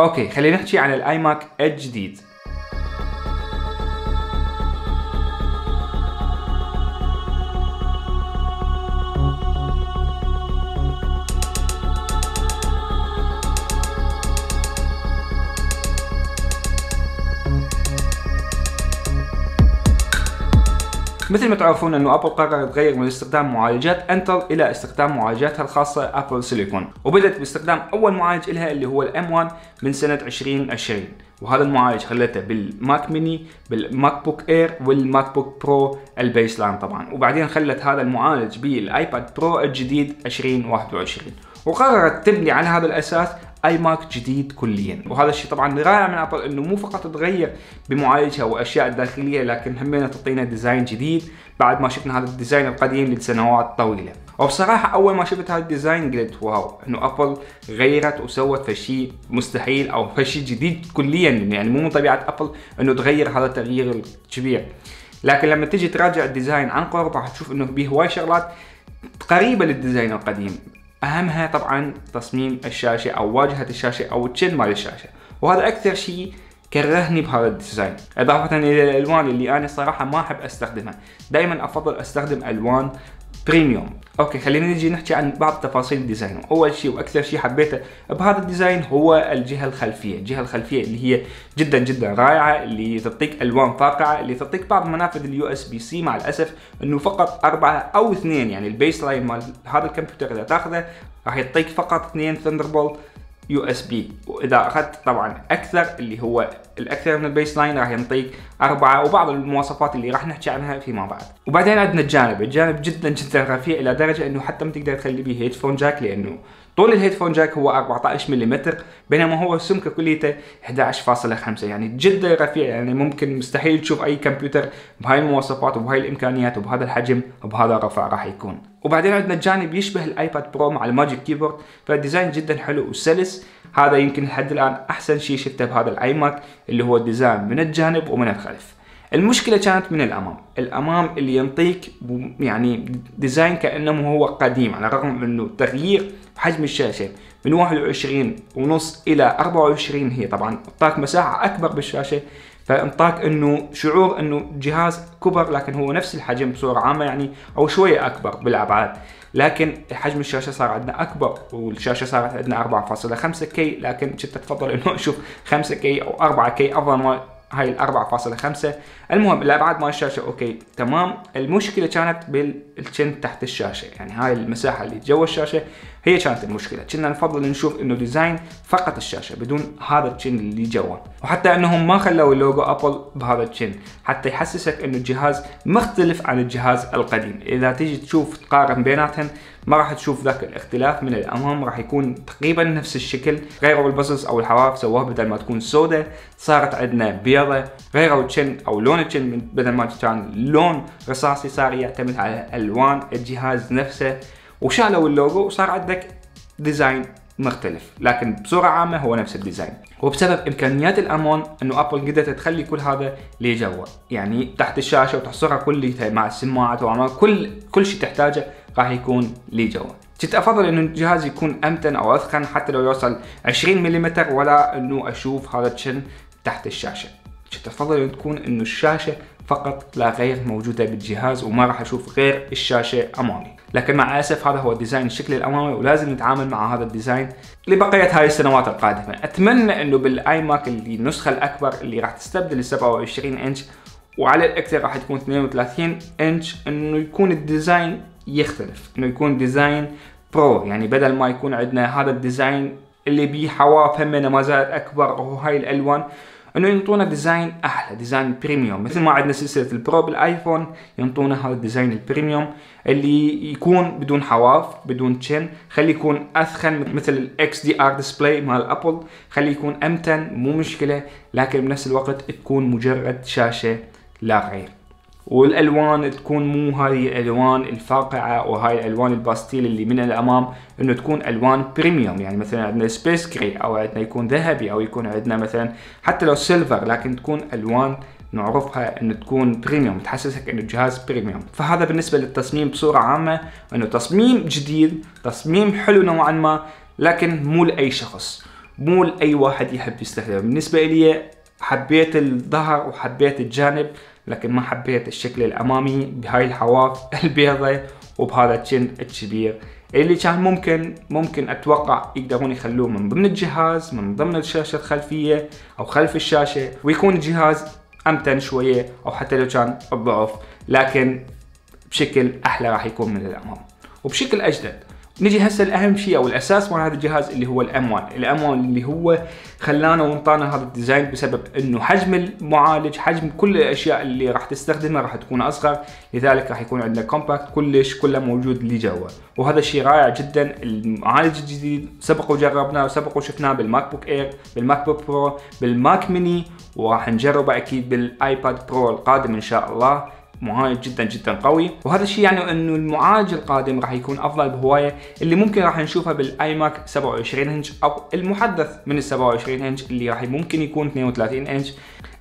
اوكي خلينا نحكي عن الاي ماك الجديد. مثل ما تعرفون انه ابل قررت تغير من استخدام معالجات انتل الى استخدام معالجاتها الخاصه ابل سيليكون، وبدأت باستخدام اول معالج لها اللي هو الM1 من سنه 2020، وهذا المعالج خلته بالماك ميني، بالماك بوك اير، والماك بوك برو البيس لاين طبعا، وبعدين خلت هذا المعالج بالايباد برو الجديد 2021، وقررت تبني على هذا الاساس اي ماك جديد كليا. وهذا الشيء طبعا رائع من ابل انه مو فقط تغير بمعالجها واشياء الداخليه، لكن همينه تعطينا ديزاين جديد بعد ما شفنا هذا الديزاين القديم لسنوات طويله. وبصراحه اول ما شفت هذا الديزاين قلت واو، انه ابل غيرت وسوت فشي مستحيل او فشي جديد كليا، يعني مو من طبيعه ابل انه تغير هذا التغيير الكبير. لكن لما تجي تراجع الديزاين عن قرب راح تشوف انه به هواي شغلات قريبه للديزاين القديم، اهمها طبعا تصميم الشاشه او واجهه الشاشه او الشن مال الشاشه، وهذا اكثر شيء كرهني بهذا الديزاين، اضافه الى الالوان اللي انا صراحه ما احب استخدمها، دائما افضل استخدم الوان بريميوم. اوكي خلينا نجي نحكي عن بعض تفاصيل الديزاين. اول شيء واكثر شيء حبيته بهذا الديزاين هو الجهه الخلفيه، الجهه الخلفيه اللي هي جدا جدا رائعه، اللي تعطيك الوان فاقعه، اللي تعطيك بعض منافذ اليو اس بي سي، مع الاسف انه فقط 4 أو 2، يعني البيس لاين مال هذا الكمبيوتر اذا تاخذه راح يعطيك فقط 2 ثندربولت USB، واذا اخذت طبعا اكثر اللي هو الاكثر من البيس لاين راح ينطيك 4، وبعض المواصفات اللي راح نحكي عنها فيما بعد. وبعدين عندنا الجانب جدا جدا رفيع الى درجه انه حتى ما تقدر تخلي به هيدفون جاك، لانه طول الهيدفون جاك هو 14 ملم، بينما هو سمكه كليته 11.5، يعني جدا رفيع، يعني ممكن مستحيل تشوف اي كمبيوتر بهاي المواصفات وبهاي الامكانيات وبهذا الحجم وبهذا الرفع راح يكون. وبعدين عندنا الجانب يشبه الايباد برو مع الماجيك كيبورد، فالديزاين جدا حلو وسلس، هذا يمكن لحد الان احسن شيء شفته بهذا الايماك اللي هو الديزاين من الجانب ومن الخلف. المشكله كانت من الامام، الامام اللي ينطيك يعني ديزاين كانه هو قديم، على الرغم انه تغيير حجم الشاشه من 21.5 الى 24 هي طبعا انطاك مساحه اكبر بالشاشه، فانطاك انه شعور انه جهاز كبر، لكن هو نفس الحجم بصوره عامه يعني، او شويه اكبر بالابعاد، لكن حجم الشاشه صار عندنا اكبر، والشاشه صارت عندنا 4.5 كي، لكن كنت اتفضل انه اشوف 5 كي او 4 كي افضل ما هاي ال 4.5. المهم الابعاد مال الشاشه اوكي تمام، المشكله كانت بالشن تحت الشاشه، يعني هاي المساحه اللي جوا الشاشه هي كانت المشكله، كنا نفضل نشوف انه ديزاين فقط الشاشه بدون هذا الشن اللي جوا، وحتى انهم ما خلوا لوجو ابل بهذا الشن حتى يحسسك انه الجهاز مختلف عن الجهاز القديم. اذا تيجي تشوف تقارن بيناتهم ما راح تشوف ذاك الاختلاف، من الامام راح يكون تقريبا نفس الشكل، غيروا البصص او الحواف سووها بدل ما تكون سوداء صارت عندنا بيضه، غيروا الشن او لون الشن بدل ما كان لون رصاصي صار يعتمد على الوان الجهاز نفسه، وشالوا اللوجو وصار عندك ديزاين مختلف، لكن بصوره عامه هو نفس الديزاين. وبسبب امكانيات الامون انه ابل قدرت تخلي كل هذا اللي جوا، يعني تحت الشاشه وتحصرها كلها مع السماعات ومع كل شيء تحتاجه راح يكون لي جوا. كنت افضل انه الجهاز يكون امتن او اثخن حتى لو يوصل 20 ملم، ولا انه اشوف هذا الشن تحت الشاشه، كنت افضل انه تكون انه الشاشه فقط لا غير موجوده بالجهاز، وما راح اشوف غير الشاشه امامي. لكن مع الاسف هذا هو الديزاين الشكل الامامي، ولازم نتعامل مع هذا الديزاين لبقيه هاي السنوات القادمه. اتمنى انه بالاي ماك اللي النسخه الاكبر اللي راح تستبدل ال 27 انش وعلى الاكثر راح تكون 32 انش، انه يكون الديزاين يختلف، انه يكون ديزاين برو، يعني بدل ما يكون عندنا هذا الديزاين اللي بيه حواف همنا ما زالت اكبر وهاي الالوان، انه ينطونا ديزاين احلى، ديزاين بريميوم، مثل ما عندنا سلسله البرو بالايفون ينطونا هذا الديزاين البريميوم اللي يكون بدون حواف بدون تشن، خلي يكون اثخن مثل الاكس دي ار ديسبلاي مال ابل، خلي يكون امتن مو مشكله، لكن بنفس الوقت تكون مجرد شاشه لا غير، والالوان تكون مو هذه الالوان الفاقعه وهاي الالوان الباستيل اللي من الامام، انه تكون الوان بريميوم، يعني مثلا عندنا سبيس جري او عندنا يكون ذهبي او يكون عندنا مثلا حتى لو سيلفر، لكن تكون الوان نعرفها انه تكون بريميوم، تحسسك انه الجهاز بريميوم. فهذا بالنسبه للتصميم بصوره عامه، انه تصميم جديد، تصميم حلو نوعا ما، لكن مو لاي شخص، مو لأي واحد يحب يستخدمه. بالنسبة لي حبيت الظهر وحبيت الجانب، لكن ما حبيت الشكل الأمامي بهاي الحواف البيضة وبهذا الشن الكبير اللي كان ممكن اتوقع يقدرون يخلوه من ضمن الجهاز، من ضمن الشاشة الخلفية او خلف الشاشة، ويكون الجهاز امتن شوية او حتى لو كان الضعف، لكن بشكل احلى راح يكون من الامام وبشكل اجدد. نجي هسه الاهم شيء او الاساس من هذا الجهاز اللي هو الام 1 اللي هو خلانا وانطانا هذا الديزاين بسبب انه حجم المعالج، حجم كل الاشياء اللي راح تستخدمها راح تكون اصغر، لذلك راح يكون عندنا كومباكت كلش كله موجود اللي جوا، وهذا الشيء رائع جدا. المعالج الجديد سبق وجربناه وسبق وشفناه بالماك بوك اير، بالماك بوك برو، بالماك ميني، وراح نجربه اكيد بالايباد برو القادم ان شاء الله. معالج جدا جدا قوي، وهذا الشيء يعني انه المعالج القادم راح يكون افضل بهوايه اللي ممكن راح نشوفها بالايماك 27 انش او المحدث من ال 27 انش اللي راح ممكن يكون 32 انش.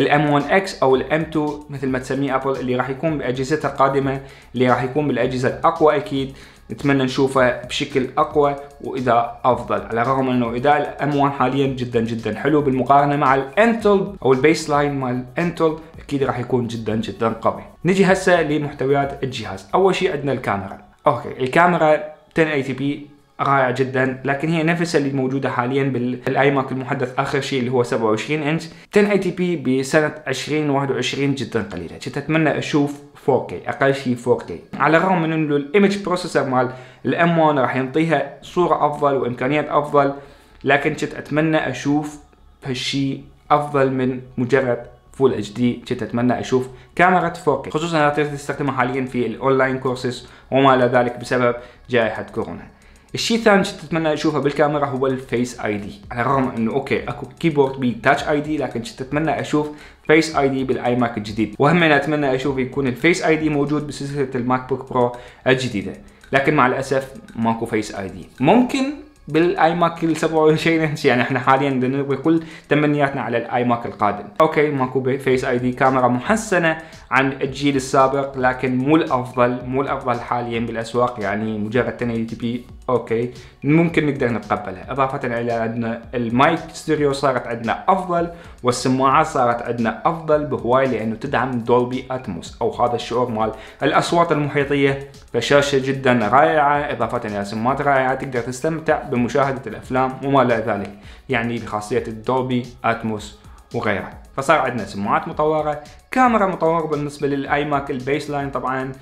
الM1X او الM2 مثل ما تسميه ابل اللي راح يكون باجهزتها القادمه، اللي راح يكون بالاجهزه الاقوى اكيد، نتمنى نشوفه بشكل اقوى واداء افضل، على الرغم انه اداء الM1 حاليا جدا جدا حلو بالمقارنه مع الانتل او البيس لاين مال الانتل اكيد راح يكون جدا جدا قوي. نجي هسه لمحتويات الجهاز. اول شيء عندنا الكاميرا. اوكي، الكاميرا 1080p رائع جدا، لكن هي نفسها اللي موجوده حاليا بالايماك المحدث اخر شيء اللي هو 27 انش. 1080p بسنه 2021 جدا قليله، كنت اتمنى اشوف 4K، اقل شيء 4K، على الرغم من انه الايمج بروسيسور مال الام 1 راح ينطيها صوره افضل وامكانيات افضل، لكن كنت اتمنى اشوف هالشيء افضل من مجرد فول اتش دي. كنت اتمنى اشوف كاميرا 4K، خصوصا انا استخدمها حاليا في الاونلاين كورسز وما الى ذلك بسبب جائحه كورونا. الشيء الثاني اللي تتمنى اشوفه بالكاميرا هو الفيس اي دي، على الرغم انه اوكي اكو كيبورد بي تاتش اي دي، لكن كنت اتمنى اشوف فيس اي دي بالاي ماك الجديد، وهم انا اتمنى اشوف يكون الفيس اي دي موجود بسلسله الماك بوك برو الجديده، لكن مع الاسف ماكو فيس اي دي. ممكن بالاي ماك ال 27 انش، يعني احنا حاليا نبغي كل تمنياتنا على الاي ماك القادم. اوكي ماكو فيس اي دي، كاميرا محسنه عن الجيل السابق، لكن مو الافضل حاليا بالاسواق، يعني مجرد 1080p اوكي ممكن نقدر نتقبلها. اضافه الى عندنا المايك ستيريو صارت عندنا افضل، والسماعات صارت عندنا افضل بهواي لانه تدعم دولبي اتموس او هذا الشعور مال الاصوات المحيطيه، فشاشه جدا رائعه، اضافه الى سماعات رائعه تقدر تستمتع بمشاهده الافلام وما الى ذلك، يعني بخاصيه الدولبي اتموس وغيره. فصار عندنا سماعات مطوره، كاميرا مطوره بالنسبه للايماك البيس لاين، طبعا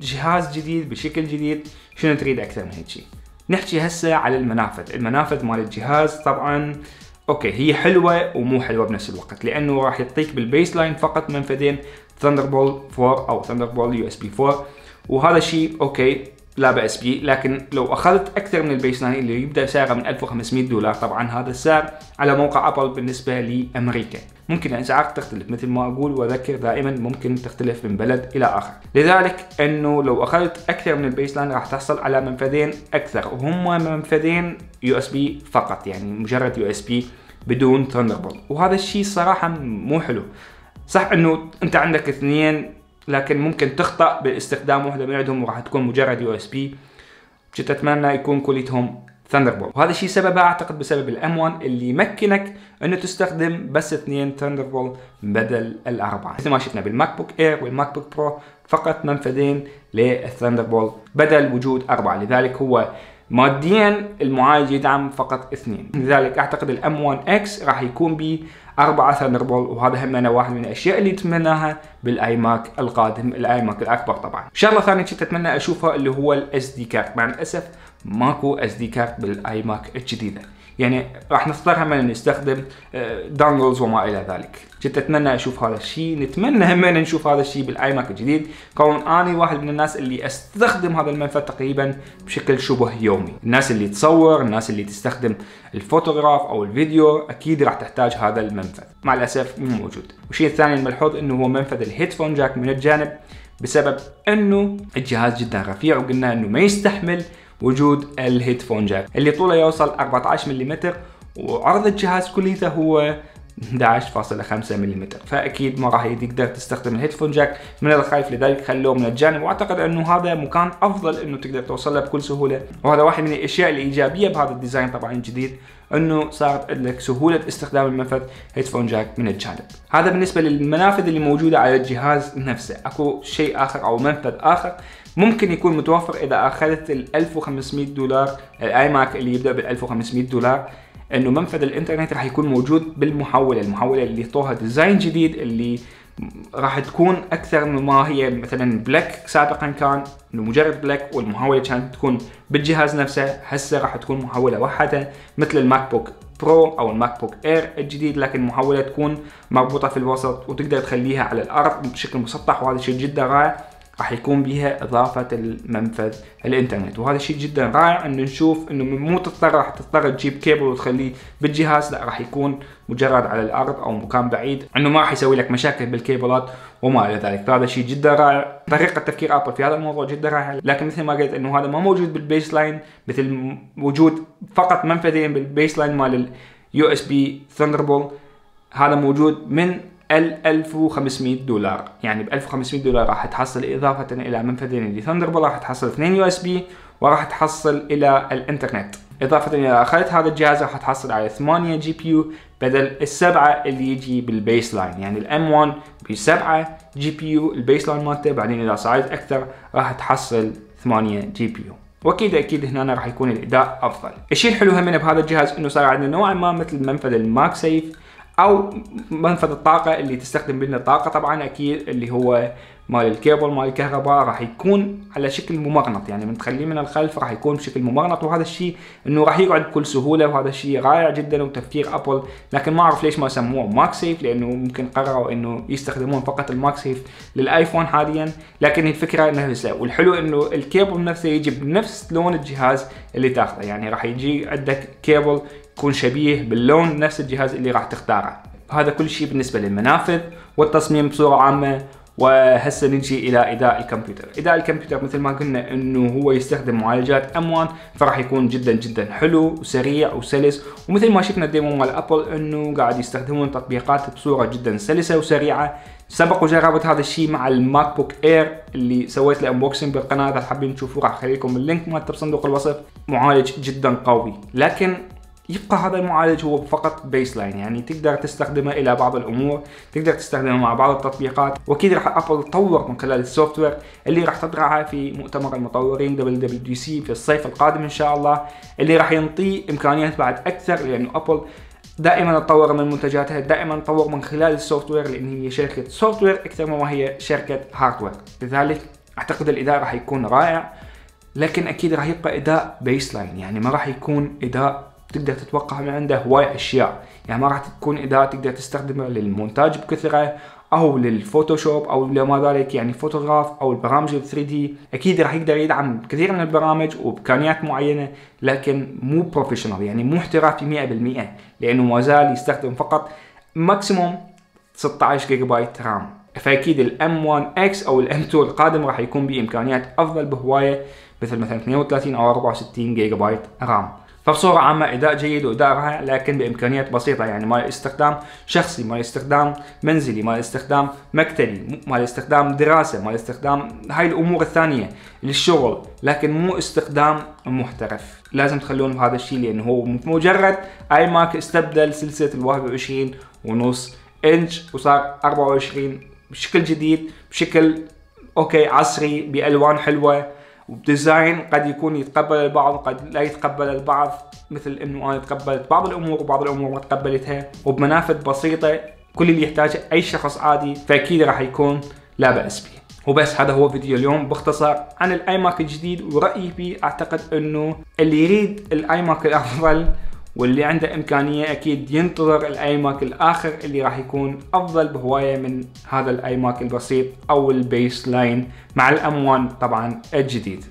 جهاز جديد بشكل جديد، شنو تريد اكثر من هيك شيء؟ نحكي هسه على المنافذ. المنافذ مال الجهاز طبعا اوكي هي حلوه ومو حلوه بنفس الوقت، لانه راح يعطيك بالبيس لاين فقط منفذين ثاندربولت 4 او ثاندربولت USB 4، وهذا الشيء اوكي لا بأس به، لكن لو اخذت اكثر من البيس لاين اللي يبدا سعره من $1500، طبعا هذا السعر على موقع ابل بالنسبه لامريكا، ممكن الاسعار تختلف مثل ما اقول واذكر دائما، ممكن تختلف من بلد الى اخر، لذلك انه لو اخذت اكثر من البيس لاين راح تحصل على منفذين اكثر، وهما منفذين USB فقط، يعني مجرد USB بدون ثاندربولت، وهذا الشيء صراحه مو حلو. صح انه انت عندك اثنين، لكن ممكن تخطأ باستخدام واحدة من عندهم وراح تكون مجرد USB، كنت اتمنى يكون كليتهم ثاندربولت، وهذا الشيء سببه اعتقد بسبب الM1 اللي يمكنك انه تستخدم بس 2 ثاندربولت بدل ال4، مثل ما شفنا بالماك بوك اير والماك بوك برو فقط منفذين للثاندربولت بدل وجود 4، لذلك هو ماديا المعالج يدعم فقط 2، لذلك اعتقد الM1X راح يكون ب 4 ثاندربولت، وهذا هم انا واحد من الاشياء اللي اتمناها بالايماك القادم، الايماك الاكبر طبعا. شغله ثانيه كنت اتمنى اشوفها اللي هو الاس دي كارت، مع الاسف ماكو اس دي كارت بالايماك الجديده، يعني راح نضطر همنا نستخدم دانجلز وما الى ذلك، كنت اتمنى اشوف هذا الشيء، نتمنى همنا نشوف هذا الشيء بالايماك الجديد، كون اني واحد من الناس اللي استخدم هذا المنفذ تقريبا بشكل شبه يومي، الناس اللي تصور، الناس اللي تستخدم الفوتوغراف او الفيديو اكيد راح تحتاج هذا المنفذ، مع الاسف مو موجود. والشيء الثاني الملحوظ انه هو منفذ الهيدفون جاك من الجانب، بسبب انه الجهاز جدا رفيع وقلنا انه ما يستحمل وجود الهيدفون جاك اللي طوله يوصل 14 ملم، وعرض الجهاز كليته هو 11.5 ملم، فاكيد ما راح يقدر تستخدم الهيدفون جاك من الخلف، لذلك خلوه من الجانب، واعتقد انه هذا مكان افضل انه تقدر توصل له بكل سهوله، وهذا واحد من الاشياء الايجابيه بهذا الديزاين طبعا الجديد، انه صارت لك سهوله استخدام المنفذ هيدفون جاك من الجانب. هذا بالنسبه للمنافذ اللي موجوده على الجهاز نفسه. اكو شيء اخر او منفذ اخر ممكن يكون متوفر اذا اخذت ال $1500 الايماك اللي يبدا بال $1500، انه منفذ الانترنت راح يكون موجود بالمحوله، المحوله اللي طوها ديزاين جديد اللي راح تكون اكثر مما هي مثلا بلاك سابقا كان انه مجرد بلاك والمحاوله كانت تكون بالجهاز نفسه، هسه راح تكون محاوله وحدها مثل الماك بوك برو او الماك بوك اير الجديد، لكن محاوله تكون مربوطه في الوسط وتقدر تخليها على الارض بشكل مسطح، وهذا شيء جدا رائع. راح يكون بها اضافه المنفذ الانترنت، وهذا شيء جدا رائع انه نشوف انه مو راح تضطر تجيب كيبل وتخليه بالجهاز، لا راح يكون مجرد على الارض او مكان بعيد، انه ما راح يسوي لك مشاكل بالكيبلات وما الى ذلك، فهذا شيء جدا رائع. طريقه تفكير ابل في هذا الموضوع جدا رائعه، لكن مثل ما قلت انه هذا ما موجود بالبيس لاين، مثل وجود فقط منفذين بالبيس لاين مال اليو اس بي ثاندربولت، هذا موجود من $1500، يعني ب $1500 راح تحصل اضافه الى منفذين لثاندربولت، راح تحصل 2 يو اس بي وراح تحصل الى الانترنت. اضافه الى اخذت هذا الجهاز راح تحصل على 8 جي بي يو بدل ال7 اللي يجي بالبيس لاين، يعني الام 1 ب 7 جي بي يو البيس لاين مالته، بعدين اذا صعدت اكثر راح تحصل 8 جي بي يو، واكيد اكيد هنا راح يكون الاداء افضل. الشيء الحلو هم بهذا الجهاز انه صار عندنا نوعا ما مثل منفذ الماك سيف او منفذ الطاقه اللي تستخدم بنا الطاقه، طبعا اكيد اللي هو مال الكيبل مال الكهرباء راح يكون على شكل ممغنط، يعني من تخليه من الخلف راح يكون بشكل ممغنط، وهذا الشيء انه راح يقعد بكل سهوله، وهذا الشيء رائع جدا وتفكير ابل، لكن ما اعرف ليش ما سموه ماك سيف، لانه ممكن قرروا انه يستخدمون فقط الماك سيف للايفون حاليا، لكن الفكره نفسها. والحلو انه الكيبل نفسه يجي بنفس لون الجهاز اللي تاخذه، يعني راح يجي عندك كيبل يكون شبيه باللون نفس الجهاز اللي راح تختاره. هذا كل شيء بالنسبه للمنافذ والتصميم بصوره عامه. وهسه نجي الى اداء الكمبيوتر. اداء الكمبيوتر مثل ما قلنا انه هو يستخدم معالجات M1، فراح يكون جدا جدا حلو وسريع وسلس، ومثل ما شفنا الديمو مال ابل انه قاعد يستخدمون تطبيقات بصوره جدا سلسه وسريعه. سبق وجربت هذا الشيء مع الماك بوك اير اللي سويت له انبوكسنج بالقناه، اذا حابين تشوفوه راح اخلي لكم اللينك مالته بصندوق الوصف. معالج جدا قوي، لكن يبقى هذا المعالج هو فقط بيس لاين، يعني تقدر تستخدمه الى بعض الامور، تقدر تستخدمه مع بعض التطبيقات، واكيد راح ابل تطور من خلال السوفت وير اللي راح تطرحها في مؤتمر المطورين WWDC في الصيف القادم ان شاء الله، اللي راح ينطيه امكانيات بعد اكثر، لانه ابل دائما تطور من منتجاتها، دائما تطور من خلال السوفت وير، لان هي شركه سوفت وير اكثر مما هي شركه هارد وير، لذلك اعتقد الاداء راح يكون رائع، لكن اكيد راح يبقى اداء بيس لاين، يعني ما راح يكون اداء تقدر تتوقع من عنده هواي اشياء، يعني ما راح تكون اداء تقدر تستخدمه للمونتاج بكثره او للفوتوشوب او لما ذلك، يعني فوتوغراف او البرامج ال 3D، اكيد راح يقدر يدعم كثير من البرامج وبامكانيات معينه، لكن مو بروفيشنال، يعني مو احترافي 100%، لانه ما زال يستخدم فقط ماكسيموم 16 جيجا بايت رام، فاكيد ال M1X او ال M2 القادم راح يكون بامكانيات افضل بهوايه، مثلا 32 او 64 جيجا بايت رام. فبصورة عامة اداء جيد واداء رائع، لكن بامكانيات بسيطة، يعني مال استخدام شخصي، مال استخدام منزلي، مال استخدام مكتبي، مال استخدام دراسة، مال استخدام هاي الامور الثانية للشغل، لكن مو استخدام محترف. لازم تخلون بهذا الشيء، لانه هو مجرد ايماك استبدل سلسلة ال 21.5 إنش وصار 24 بشكل جديد، بشكل اوكي عصري، بالوان حلوة وبديزاين قد يكون يتقبل البعض قد لا يتقبل البعض، مثل انه انا تقبلت بعض الامور وبعض الامور ما تقبلتها، وبمنافذ بسيطه كل اللي يحتاجه اي شخص عادي، فاكيد راح يكون لا باس به. وبس هذا هو فيديو اليوم باختصار عن الايماك الجديد ورايي فيه. اعتقد انه اللي يريد الايماك الافضل واللي عنده امكانيه اكيد ينتظر الايماك الاخر اللي راح يكون افضل بهوايه من هذا الايماك البسيط او البيس لاين مع الام 1 طبعا الجديد.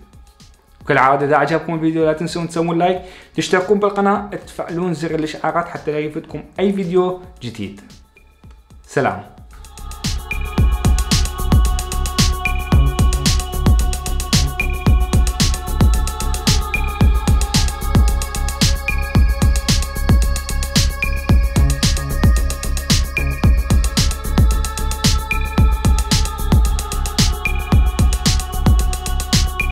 كالعاده اذا عجبكم الفيديو لا تنسون تسوون لايك، تشتركون بالقناه، تفعلون زر الاشعارات حتى لا يفوتكم اي فيديو جديد. سلام.